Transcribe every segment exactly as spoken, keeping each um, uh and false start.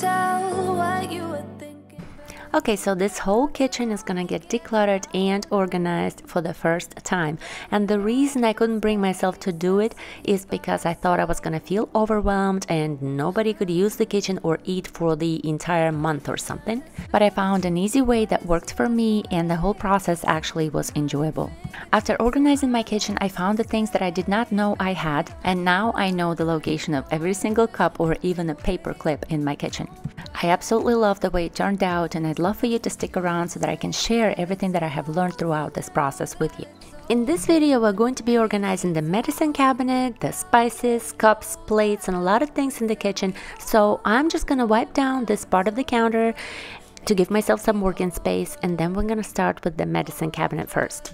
tell what you were thinking. Okay, so this whole kitchen is gonna get decluttered and organized for the first time. And the reason I couldn't bring myself to do it is because I thought I was gonna feel overwhelmed and nobody could use the kitchen or eat for the entire month or something. But I found an easy way that worked for me, and the whole process actually was enjoyable. After organizing my kitchen, I found the things that I did not know I had, and now I know the location of every single cup or even a paper clip in my kitchen. I absolutely love the way it turned out, and I'd love for you to stick around so that I can share everything that I have learned throughout this process with you. In this video, we're going to be organizing the medicine cabinet, the spices, cups, plates, and a lot of things in the kitchen. So I'm just gonna wipe down this part of the counter to give myself some working space, and then we're gonna start with the medicine cabinet first.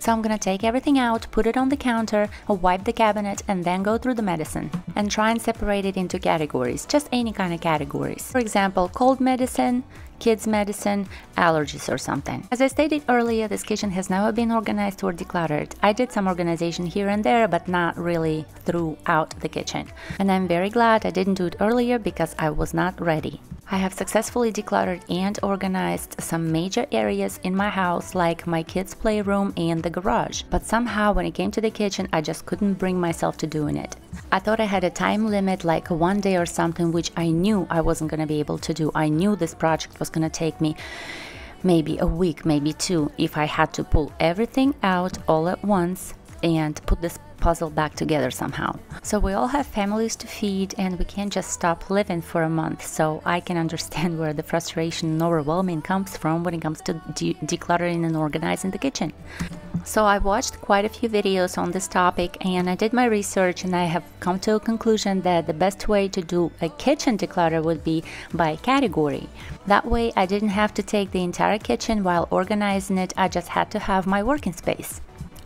So I'm gonna take everything out, put it on the counter, wipe the cabinet, and then go through the medicine and try and separate it into categories, just any kind of categories. For example, cold medicine, kids medicine, allergies or something. As I stated earlier, this kitchen has never been organized or decluttered. I did some organization here and there, but not really throughout the kitchen. And I'm very glad I didn't do it earlier because I was not ready. I have successfully decluttered and organized some major areas in my house, like my kids' playroom and the garage. But somehow when it came to the kitchen, I just couldn't bring myself to doing it. I thought I had a time limit, like one day or something, which I knew I wasn't going to be able to do. I knew this project was going to take me maybe a week, maybe two, if I had to pull everything out all at once and put this puzzle back together somehow. So we all have families to feed, and we can't just stop living for a month. So I can understand where the frustration and overwhelming comes from when it comes to de decluttering and organizing the kitchen. So I watched quite a few videos on this topic, and I did my research, and I have come to a conclusion that the best way to do a kitchen declutter would be by category. That way I didn't have to take the entire kitchen while organizing it. I just had to have my working space.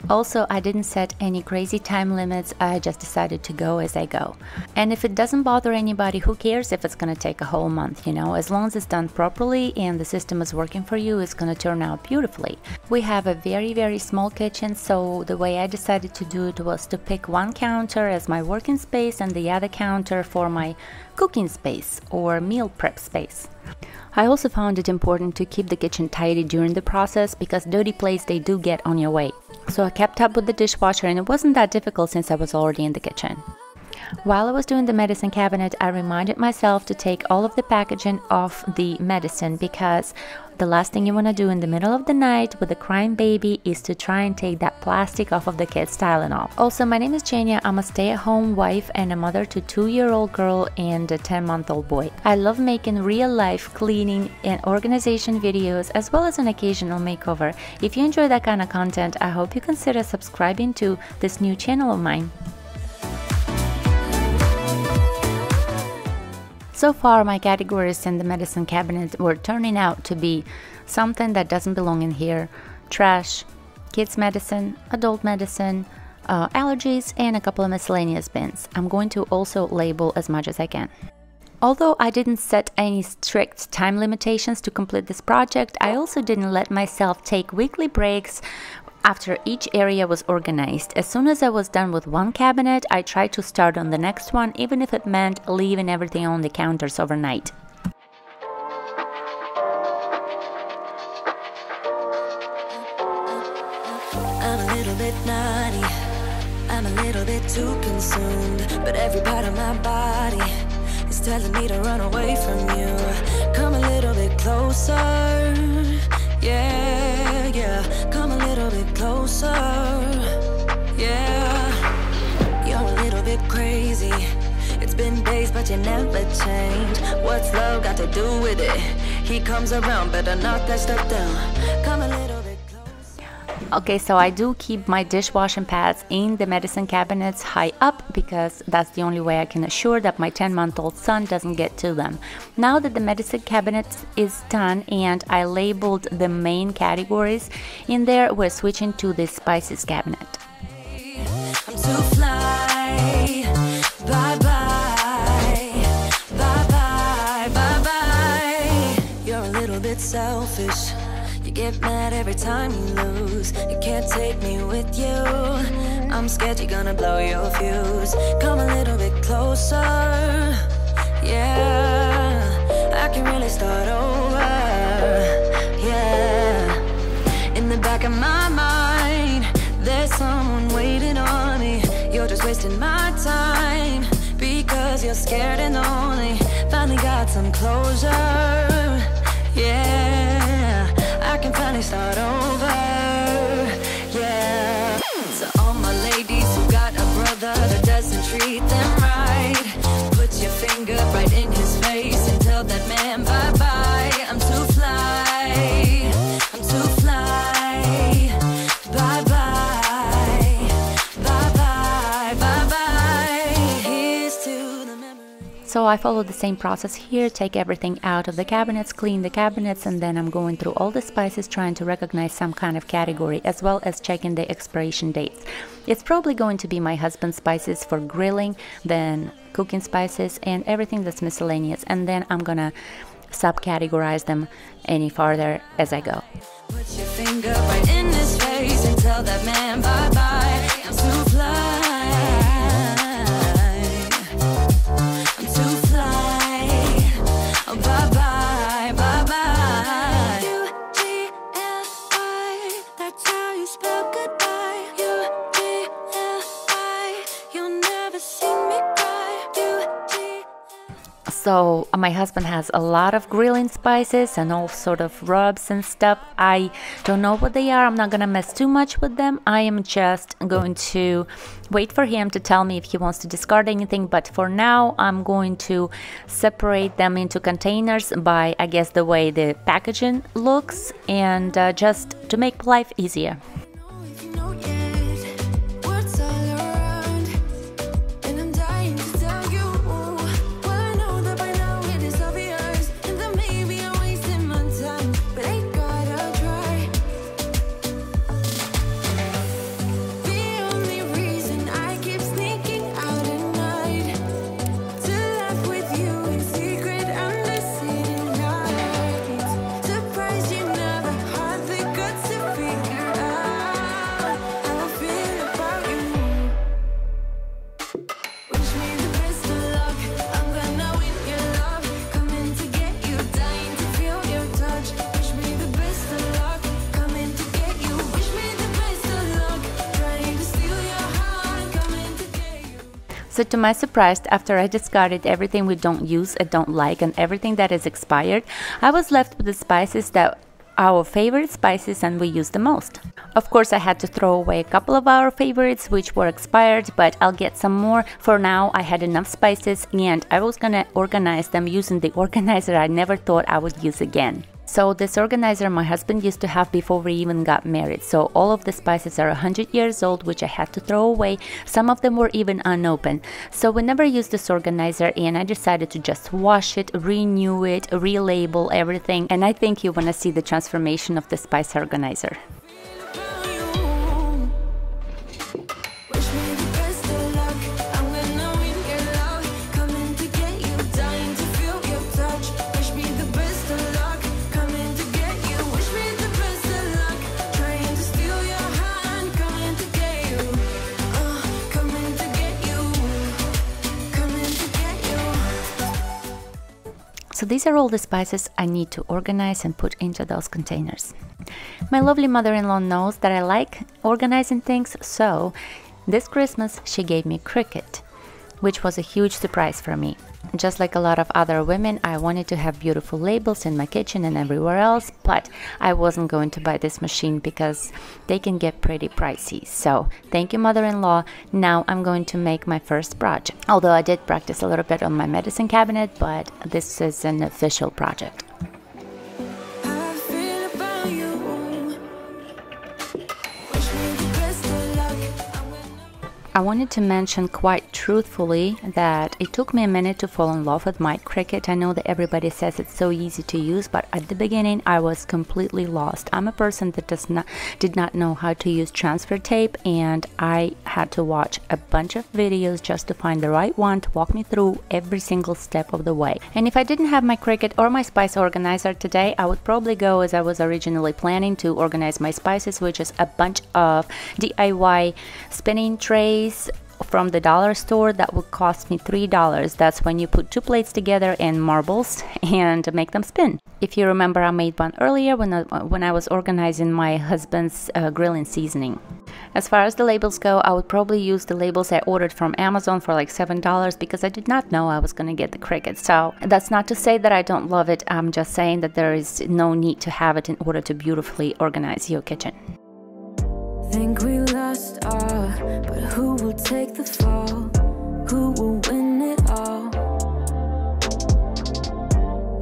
Also, I didn't set any crazy time limits. I just decided to go as I go. And if it doesn't bother anybody, who cares if it's going to take a whole month, you know? As long as it's done properly and the system is working for you, it's going to turn out beautifully. We have a very, very small kitchen, so the way I decided to do it was to pick one counter as my working space and the other counter for my cooking space or meal prep space. I also found it important to keep the kitchen tidy during the process, because dirty plates, they do get on your way. So I kept up with the dishwasher, and it wasn't that difficult since I was already in the kitchen. While I was doing the medicine cabinet, I reminded myself to take all of the packaging off the medicine, because the last thing you want to do in the middle of the night with a crying baby is to try and take that plastic off of the kid's Tylenol. Also, my name is Jenia. I'm a stay-at-home wife and a mother to two-year-old girl and a ten-month-old boy. I love making real-life cleaning and organization videos, as well as an occasional makeover. If you enjoy that kind of content, I hope you consider subscribing to this new channel of mine. So far, my categories in the medicine cabinet were turning out to be something that doesn't belong in here, trash, kids' medicine, adult medicine, uh, allergies, and a couple of miscellaneous bins. I'm going to also label as much as I can. Although I didn't set any strict time limitations to complete this project, I also didn't let myself take weekly breaks after each area was organized. As soon as I was done with one cabinet, I tried to start on the next one, even if it meant leaving everything on the counters overnight. I'm a little bit naughty, I'm a little bit too consumed, but every part of my body is telling me to run away from you. Come a little bit closer, yeah, yeah, come a little bit closer, yeah. You're a little bit crazy, it's been days but you never change. What's love got to do with it? He comes around, better knock that stuff down. Come a little bit closer. Okay, so I do keep my dishwashing pads in the medicine cabinets high up, because that's the only way I can assure that my ten-month-old son doesn't get to them. Now that the medicine cabinet is done and I labeled the main categories in there, we're switching to the spices cabinet. I'm too fly. Bye bye. Bye bye. Bye bye. You're a little bit selfish. You get mad every time you lose. You can't take me with you. I'm scared you're gonna blow your fuse. Come a little bit closer. can really start over, yeah. In the back of my mind, there's someone waiting on me. You're just wasting my time because you're scared and lonely. Finally got some closure, yeah. I can finally start over, yeah. To all my ladies who got a brother that doesn't treat them right, put your finger right in his face and tell that man bye-bye. I'm too fly, I'm too fly. Bye-bye, bye-bye, bye-bye. Here's to the memory. So I followed the same process here, take everything out of the cabinets, clean the cabinets, and then I'm going through all the spices, trying to recognize some kind of category, as well as checking the expiration dates. It's probably going to be my husband's spices for grilling, then cooking spices and everything that's miscellaneous, and then I'm gonna subcategorize them any farther as I go. Put your finger right in his face and tell that man bye-bye. I'm too fly, I'm too fly. Oh, bye-bye, bye-bye. U G L Y, that's how you spell goodbye. U G L Y, you'll never see me. So my husband has a lot of grilling spices and all sort of rubs and stuff. I don't know what they are. I'm not gonna mess too much with them. I am just going to wait for him to tell me if he wants to discard anything, but for now I'm going to separate them into containers by, I guess, the way the packaging looks, and uh, just to make life easier. So to my surprise, after I discarded everything we don't use and don't like and everything that is expired, I was left with the spices that our favorite spices and we use the most. Of course, I had to throw away a couple of our favorites which were expired, but I'll get some more. For now, I had enough spices and I was gonna organize them using the organizer I never thought I would use again. So this organizer my husband used to have before we even got married. So all of the spices are one hundred years old, which I had to throw away. Some of them were even unopened. So we never used this organizer and I decided to just wash it, renew it, relabel everything. And I think you want to see the transformation of the spice organizer. So these are all the spices I need to organize and put into those containers. My lovely mother-in-law knows that I like organizing things, so this Christmas she gave me Cricut, which was a huge surprise for me. Just like a lot of other women, I wanted to have beautiful labels in my kitchen and everywhere else, but I wasn't going to buy this machine because they can get pretty pricey. So thank you, mother-in-law. Now I'm going to make my first project. Although I did practice a little bit on my medicine cabinet, but this is an official project. I wanted to mention quite truthfully that it took me a minute to fall in love with my Cricut. I know that everybody says it's so easy to use, but at the beginning I was completely lost. I'm a person that does not did not know how to use transfer tape, and I had to watch a bunch of videos just to find the right one to walk me through every single step of the way. And if I didn't have my Cricut or my spice organizer today, I would probably go as I was originally planning to organize my spices, which is a bunch of D I Y spinning trays, from the dollar store that would cost me three dollars. That's when you put two plates together and marbles and make them spin. If you remember, I made one earlier when I, when I was organizing my husband's uh, grilling seasoning. As far as the labels go, I would probably use the labels I ordered from Amazon for like seven dollars, because I did not know I was going to get the Cricut. So that's not to say that I don't love it. I'm just saying that there is no need to have it in order to beautifully organize your kitchen. Think we lost all, but who will take the fall? Who will win it all?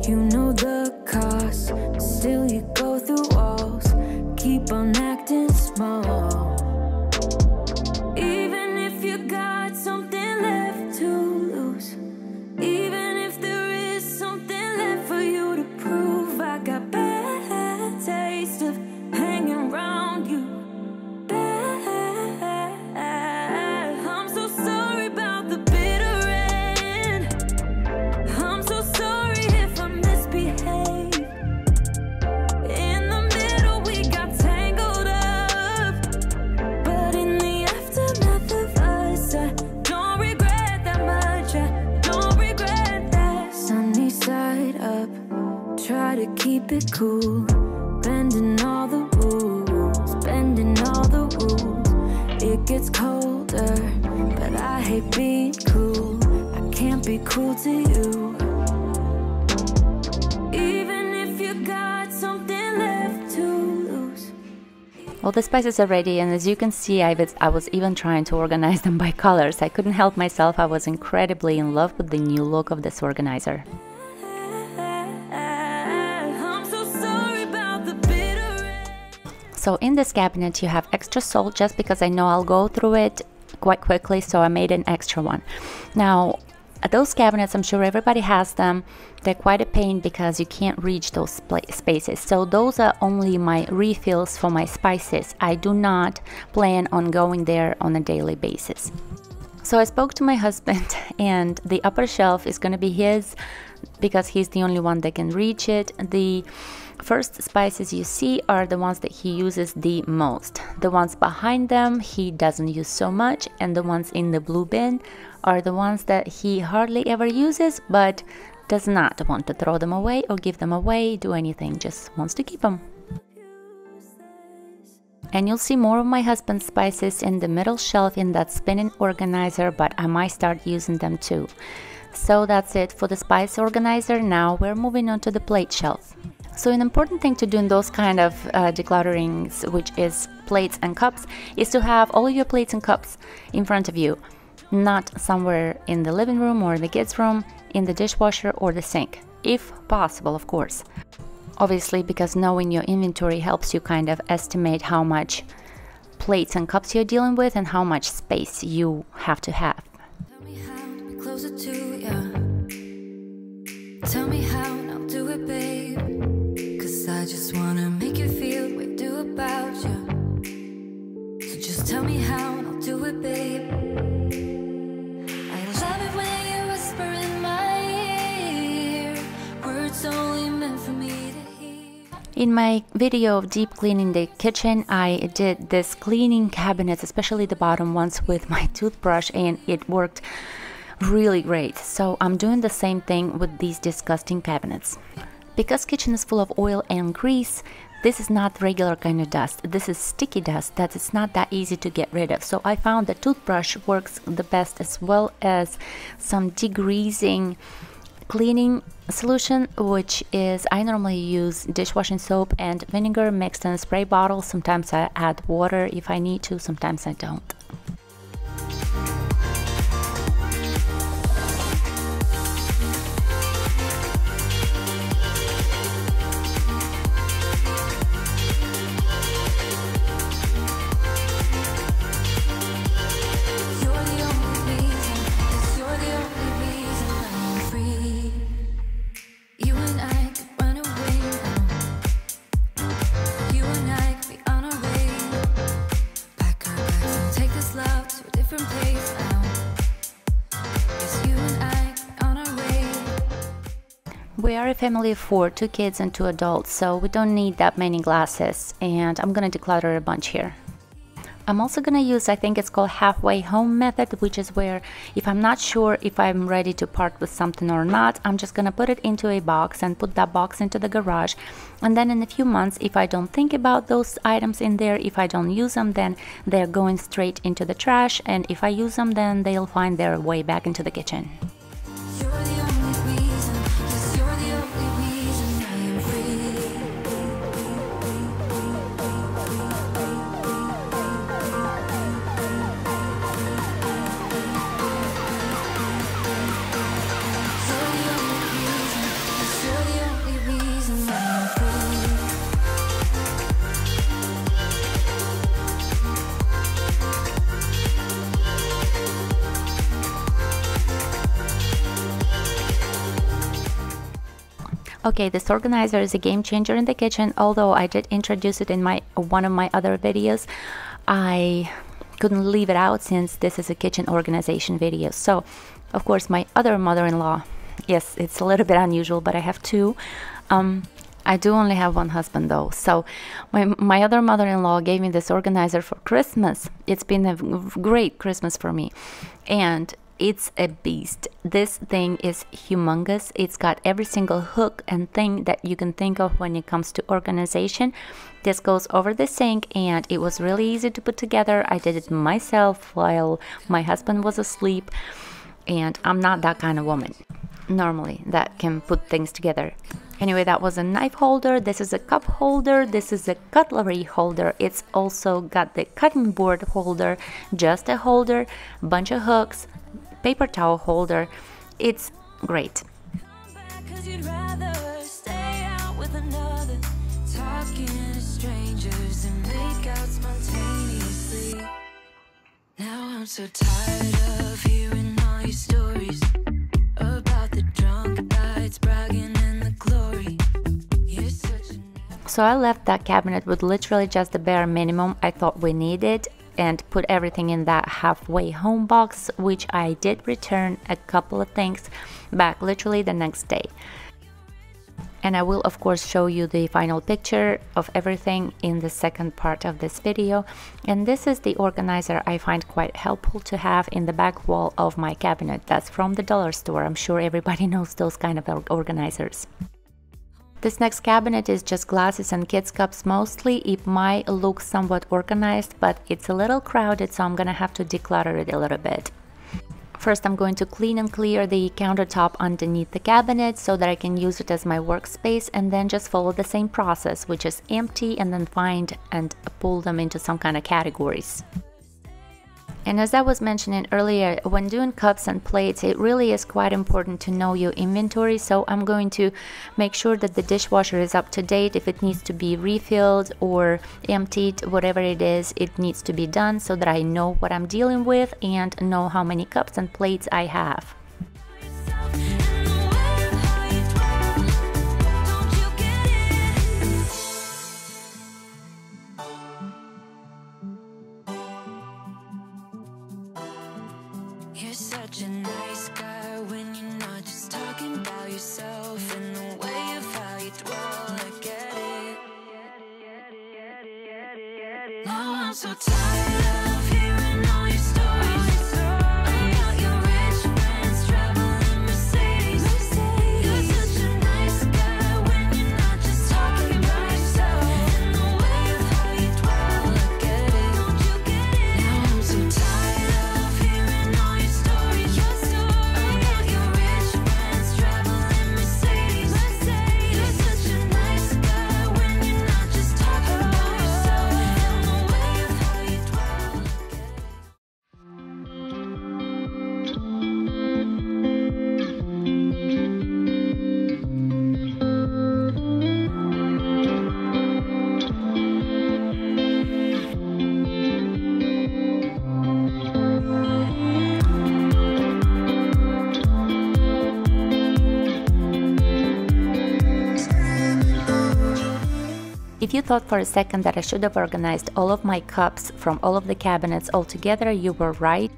You know the cost, but still you go through walls. Keep on acting small. Even if you got something left to lose, even if there is something left for you to prove, I got bad taste of hanging around you. Try to keep it cool, bending all the rules, bending all the rules. It gets colder, but I hate being cool. I can't be cool to you. Even if you got something left to lose. All the spices are ready, and as you can see, I was, I was even trying to organize them by colors. I couldn't help myself. I was incredibly in love with the new look of this organizer. So in this cabinet you have extra salt, just because I know I'll go through it quite quickly, so I made an extra one. Now those cabinets, I'm sure everybody has them, they're quite a pain because you can't reach those spaces. So those are only my refills for my spices. I do not plan on going there on a daily basis. So I spoke to my husband, and the upper shelf is going to be his because he's the only one that can reach it. The first spices you see are the ones that he uses the most. The ones behind them he doesn't use so much, and the ones in the blue bin are the ones that he hardly ever uses, but does not want to throw them away or give them away, do anything, just wants to keep them. And you'll see more of my husband's spices in the middle shelf in that spinning organizer, but I might start using them too. So that's it for the spice organizer. Now we're moving on to the plate shelf. So an important thing to do in those kind of uh, declutterings, which is plates and cups, is to have all your plates and cups in front of you, not somewhere in the living room or the kids' room, in the dishwasher or the sink, if possible, of course. Obviously, because knowing your inventory helps you kind of estimate how much plates and cups you're dealing with and how much space you have to have. Tell me how to be closer to you. Tell me how, and I'll do it, babe. I just wanna make you feel what I do about you. So just tell me how, and I'll do it, babe. I love it when you whisper in my ear, words only meant for me to hear. In my video of deep cleaning the kitchen, I did this cleaning cabinets, especially the bottom ones, with my toothbrush, and it worked really great. So I'm doing the same thing with these disgusting cabinets. Because kitchen is full of oil and grease, this is not regular kind of dust. This is sticky dust that it's not that easy to get rid of. So I found the toothbrush works the best, as well as some degreasing cleaning solution, which is, I normally use dishwashing soap and vinegar mixed in a spray bottle. Sometimes I add water if I need to, sometimes I don't. We are a family of four, two kids and two adults, so we don't need that many glasses, and I'm gonna declutter a bunch here. I'm also going to use, I think it's called halfway home method, which is where if I'm not sure if I'm ready to part with something or not, I'm just going to put it into a box and put that box into the garage. And then in a few months, if I don't think about those items in there, if I don't use them, then they're going straight into the trash. And if I use them, then they'll find their way back into the kitchen. Okay, this organizer is a game changer in the kitchen, although I did introduce it in my one of my other videos. I couldn't leave it out since this is a kitchen organization video. So, of course, my other mother-in-law, yes, it's a little bit unusual, but I have two. Um, I do only have one husband though. So my, my other mother-in-law gave me this organizer for Christmas. It's been a great Christmas for me. And it's a beast. This thing is humongous. It's got every single hook and thing that you can think of when it comes to organization. This goes over the sink and it was really easy to put together. I did it myself while my husband was asleep, and I'm not that kind of woman normally that can put things together. Anyway, that was a knife holder. This is a cup holder. This is a cutlery holder. It's also got the cutting board holder, just a holder, bunch of hooks, paper towel holder. It's great. Now I'm so tired of hearing all your stories about the drunk guys bragging and the glory. So I left that cabinet with literally just the bare minimum I thought we needed, and put everything in that halfway home box, which I did return a couple of things back literally the next day. And I will of course show you the final picture of everything in the second part of this video. And this is the organizer I find quite helpful to have in the back wall of my cabinet. That's from the dollar store. I'm sure everybody knows those kind of organizers. This next cabinet is just glasses and kids cups mostly. It might look somewhat organized, but it's a little crowded, so I'm gonna have to declutter it a little bit. First, I'm going to clean and clear the countertop underneath the cabinet so that I can use it as my workspace, and then just follow the same process, which is empty and then find and pull them into some kind of categories. And as I was mentioning earlier, when doing cups and plates, it really is quite important to know your inventory. So I'm going to make sure that the dishwasher is up to date. If it needs to be refilled or emptied, whatever it is, it needs to be done so that I know what I'm dealing with and know how many cups and plates I have. So tired of hearing all your stories about your rich friends traveling Mercedes. You're such a nice guy when you're not just talking about yourself. And the way of how you dwell, I get it. Now I'm so tired of hearing all your stories about your rich friends traveling Mercedes. You're such a nice guy when you're not just talking about yourself. If you thought for a second that I should have organized all of my cups from all of the cabinets all together, you were right.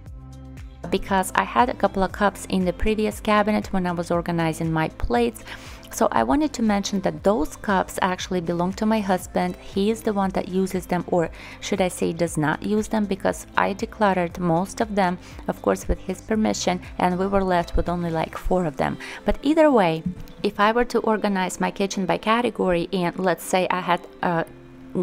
because I had a couple of cups in the previous cabinet when I was organizing my plates. So I wanted to mention that those cups actually belong to my husband. He is the one that uses them, or should I say does not use them, because I decluttered most of them, of course with his permission, and we were left with only like four of them. But either way, if I were to organize my kitchen by category, and let's say I had uh,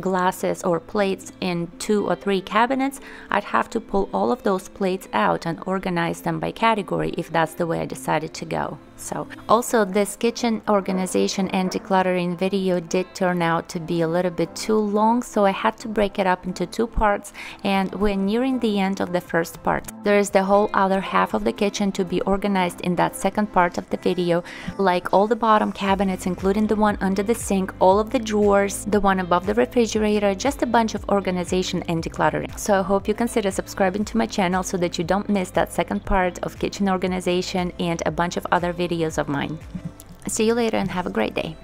glasses or plates in two or three cabinets, I'd have to pull all of those plates out and organize them by category if that's the way I decided to go. So also this kitchen organization and decluttering video did turn out to be a little bit too long, so I had to break it up into two parts, and we're nearing the end of the first part. There is the whole other half of the kitchen to be organized in that second part of the video, like all the bottom cabinets including the one under the sink, all of the drawers, the one above the refrigerator, just a bunch of organization and decluttering. So I hope you consider subscribing to my channel so that you don't miss that second part of kitchen organization and a bunch of other videos of mine. See you later and have a great day.